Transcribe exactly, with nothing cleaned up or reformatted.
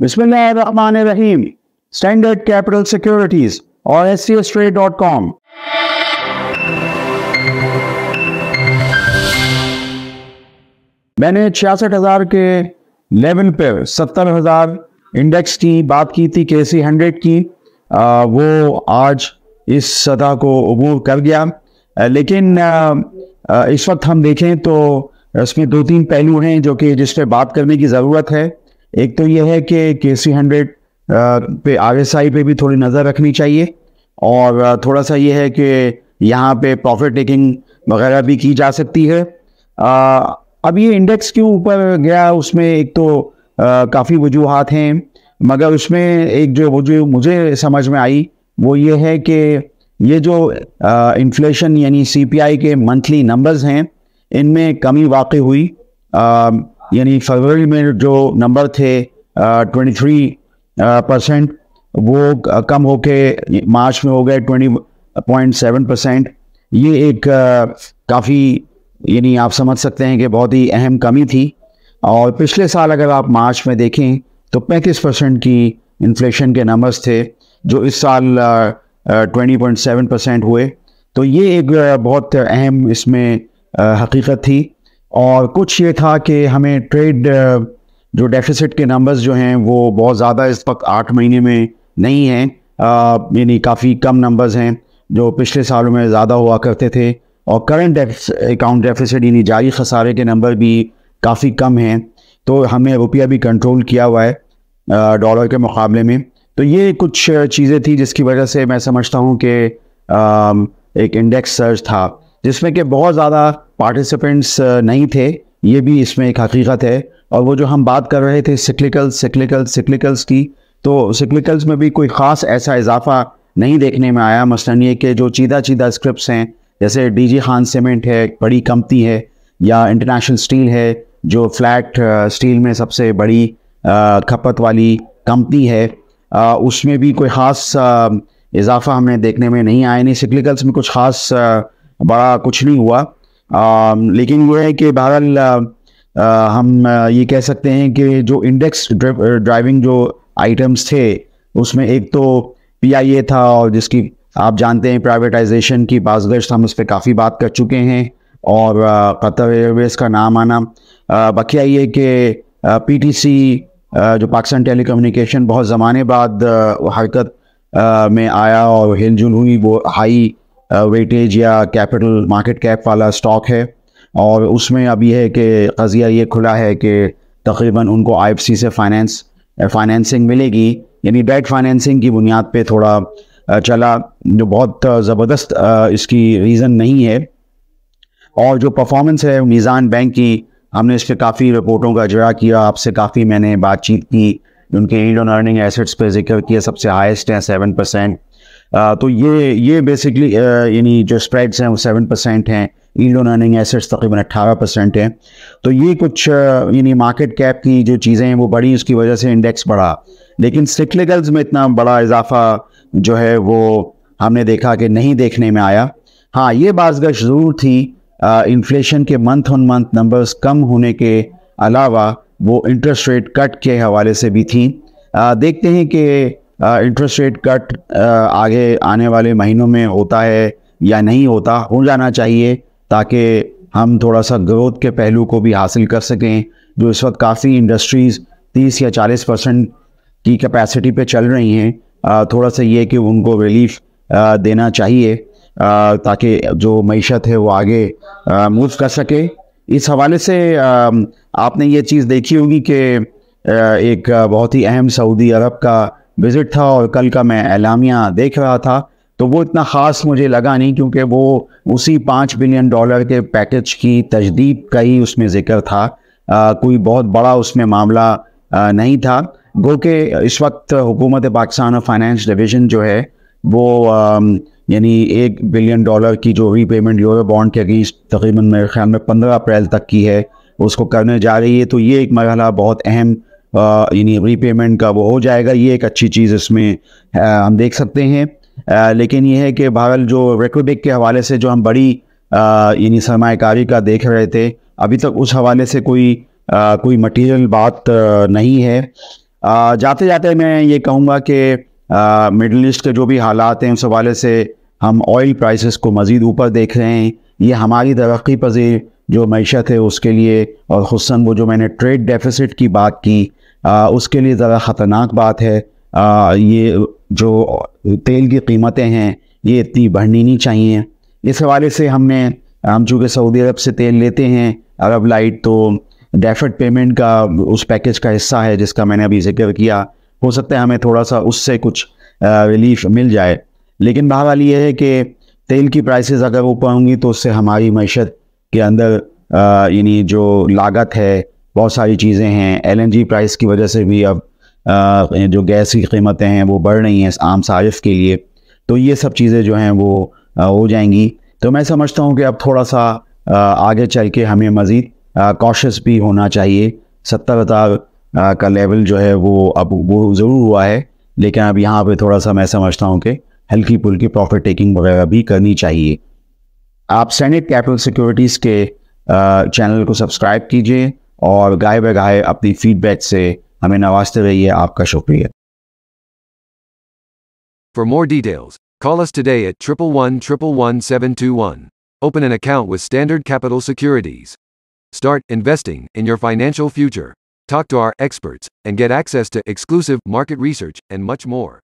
बिस्मिल्लाहिर्रहमानिर्रहीम। Standard capital securities और C S trade dot com मैंने छियासठ हजार के लेवल पे सत्तर हजार इंडेक्स की बात की थी, केसी हंड्रेड की। आ, वो आज इस सतह को अबूर कर गया, आ, लेकिन आ, आ, इस वक्त हम देखें तो इसमें दो तीन पहलू हैं जो कि जिस पे बात करने की ज़रूरत है। एक तो यह है कि केसी हंड्रेड पे आरएसआई पे भी थोड़ी नज़र रखनी चाहिए, और थोड़ा सा यह है कि यहाँ पे प्रॉफिट टेकिंग वगैरह भी की जा सकती है। आ, अब ये इंडेक्स क्यों ऊपर गया, उसमें एक तो काफ़ी वजूहात हैं, मगर उसमें एक जो वजह मुझे समझ में आई वो ये है कि ये जो इन्फ्लेशन यानी सीपीआई के मंथली नंबर्स हैं, इनमें कमी वाक़ई हुई। यानी फरवरी में जो नंबर थे तेईस परसेंट, वो कम होके मार्च में हो गए बीस पॉइंट सात परसेंट। ये एक काफ़ी यानी आप समझ सकते हैं कि बहुत ही अहम कमी थी। और पिछले साल अगर आप मार्च में देखें तो पैंतीस परसेंट की इन्फ्लेशन के नंबर्स थे, जो इस साल बीस पॉइंट सात परसेंट हुए। तो ये एक बहुत अहम इसमें हकीकत थी। और कुछ ये था कि हमें ट्रेड जो डेफिसिट के नंबर्स जो हैं वो बहुत ज़्यादा इस वक्त आठ महीने में नहीं हैं, यानी काफ़ी कम नंबर्स हैं जो पिछले सालों में ज़्यादा हुआ करते थे। और करंट अकाउंट डेफिसिट यानी जारी खसारे के नंबर भी काफ़ी कम हैं, तो हमें रुपया भी कंट्रोल किया हुआ है डॉलर के मुकाबले में। तो ये कुछ चीज़ें थी जिसकी वजह से मैं समझता हूँ कि एक इंडेक्स सर्ज था, जिसमें कि बहुत ज़्यादा पार्टिसिपेंट्स नहीं थे। ये भी इसमें एक हकीकत है। और वो जो हम बात कर रहे थे सिक्लिकल सिक्लिकल सिक्लिकल्स की, तो सिक्लिकल्स में भी कोई ख़ास ऐसा इजाफा नहीं देखने में आया। मसलन ये कि जो चीदा चीदा स्क्रिप्ट हैं, जैसे डीजी खान सीमेंट है, बड़ी कंपनी है, या इंटरनेशनल स्टील है जो फ्लैट स्टील में सबसे बड़ी खपत वाली कंपनी है, आ, उसमें भी कोई ख़ास इजाफा हमें देखने में नहीं आया। नहीं, सिक्लिकल्स में कुछ ख़ास बड़ा कुछ नहीं हुआ। आ, लेकिन यह है कि बहरहाल हम ये कह सकते हैं कि जो इंडेक्स ड्राइविंग जो आइटम्स थे, उसमें एक तो पीआईए था, और जिसकी आप जानते हैं प्राइवेटाइजेशन की बाज़गश्त, हम उस पर काफ़ी बात कर चुके हैं, और कतर एयरवेज़ का नाम आना। बाकी ये कि पीटीसी जो पाकिस्तान टेलीकम्युनिकेशन बहुत ज़माने बाद हरकत में आया और हिलजुल हुई, वो हाई वेटेज या कैपिटल मार्केट कैप वाला स्टॉक है। और उसमें अब यह है कि कज़िया ये खुला है कि तकरीबन उनको आईएफसी से फाइनेंस फाइनेंसिंग मिलेगी, यानी डेट फाइनेंसिंग की बुनियाद पे थोड़ा चला, जो बहुत ज़बरदस्त इसकी रीज़न नहीं है। और जो परफॉर्मेंस है मीज़ान बैंक की, हमने इस पर काफ़ी रिपोर्टों का इजरा किया, आपसे काफ़ी मैंने बातचीत की, उनके यील्ड ऑन अर्निंग एसेट्स पे जिक्र किया, सबसे हाईएस्ट हैं सेवन परसेंट। तो ये ये बेसिकली यानी जो स्प्रेड्स हैं वो सेवन परसेंट हैं, यील्ड ऑन अर्निंग एसेट्स तकरीबन अट्ठारह परसेंट हैं। तो ये कुछ यानी मार्केट कैप की जो चीज़ें हैं वो बढ़ी, उसकी वजह से इंडेक्स बढ़ा। लेकिन सिक्लिकल्स में इतना बड़ा इजाफा जो है वो हमने देखा कि नहीं देखने में आया। हाँ, ये बाज़गश्त ज़रूर थी इन्फ्लेशन के मंथ ऑन मंथ नंबर्स कम होने के अलावा, वो इंटरेस्ट रेट कट के हवाले से भी थी। आ, देखते हैं कि इंटरेस्ट रेट कट आगे आने वाले महीनों में होता है या नहीं होता। हो जाना चाहिए ताकि हम थोड़ा सा ग्रोथ के पहलू को भी हासिल कर सकें, जो इस वक्त काफ़ी इंडस्ट्रीज़ तीस या चालीस परसेंट की कैपेसिटी पे चल रही हैं। आ, थोड़ा सा ये कि उनको रिलीफ आ, देना चाहिए, आ, ताकि जो मीशत है वो आगे मूव कर सके। इस हवाले से आ, आपने ये चीज़ देखी होगी कि एक बहुत ही अहम सऊदी अरब का विज़िट था, और कल का मैं एलामिया देख रहा था, तो वो इतना ख़ास मुझे लगा नहीं, क्योंकि वो उसी पाँच बिलियन डॉलर के पैकेज की तजदीद का ही उसमें जिक्र था। आ, कोई बहुत बड़ा उसमें मामला आ, नहीं था। गो के इस वक्त हुकूमत पाकिस्तान और फाइनेंस डिवीज़न जो है वो यानी एक बिलियन डॉलर की जो रीपेमेंट यूरो बॉन्ड के अगेंस्ट तकरीबन मेरे ख्याल में पंद्रह अप्रैल तक की है, उसको करने जा रही है। तो ये एक मरहला बहुत अहम यानी रीपेमेंट का वो हो जाएगा। ये एक अच्छी चीज़ इसमें आ, हम देख सकते हैं। आ, लेकिन यह है कि बहरहाल जो रिकवरी के हवाले से जो हम बड़ी यानी सरमाकारी का देख रहे थे, अभी तक उस हवाले से कोई आ, कोई मटीरियल बात आ, नहीं है। जाते जाते मैं ये कहूँगा कि मिडल ईस्ट के जो भी हालात हैं उस हवाले से हम ऑयल प्राइसेस को मज़ीद ऊपर देख रहे हैं। ये हमारी तरक्की पजीर जो मैशत है उसके लिए और ख़ुसन वो जो मैंने ट्रेड डेफिसिट की बात की आ, उसके लिए ज़रा ख़तरनाक बात है। आ, ये जो तेल की कीमतें हैं ये इतनी बढ़नी नहीं चाहिए। इस हवाले से हमने हम चूँकि सऊदी अरब से तेल लेते हैं अरब लाइट, तो डेफर्ड पेमेंट का उस पैकेज का हिस्सा है जिसका मैंने अभी जिक्र किया। हो सकता है हमें थोड़ा सा उससे कुछ रिलीफ मिल जाए, लेकिन बहरहाल ये है कि तेल की प्राइसेस अगर ऊपर होंगी तो उससे हमारी मैशत के अंदर यानी जो लागत है बहुत सारी चीज़ें हैं। एलएनजी प्राइस की वजह से भी अब आ, जो गैस की कीमतें हैं वो बढ़ रही हैं आम सारिफ के लिए, तो ये सब चीज़ें जो हैं वो आ, हो जाएंगी। तो मैं समझता हूँ कि अब थोड़ा सा आ, आगे चल के हमें मज़ीद कॉशियस भी होना चाहिए। सत्तर हज़ार का लेवल जो है वो अब वो ज़रूर हुआ है, लेकिन अब यहाँ पे थोड़ा सा मैं समझता हूँ कि हल्की पुल्की प्रॉफिट टेकिंग वगैरह भी करनी चाहिए। आप स्टैंडर्ड कैपिटल सिक्योरिटीज़ के आ, चैनल को सब्सक्राइब कीजिए और गाहे बगाहे अपनी फ़ीडबैक से हमें नवाजते रहिए। आपका शुक्रिया। For more details call us today at triple one triple one seven two one. Open an account with Standard capital Securities. Start investing in your financial future. Talk to our experts and get access to exclusive market research and much more.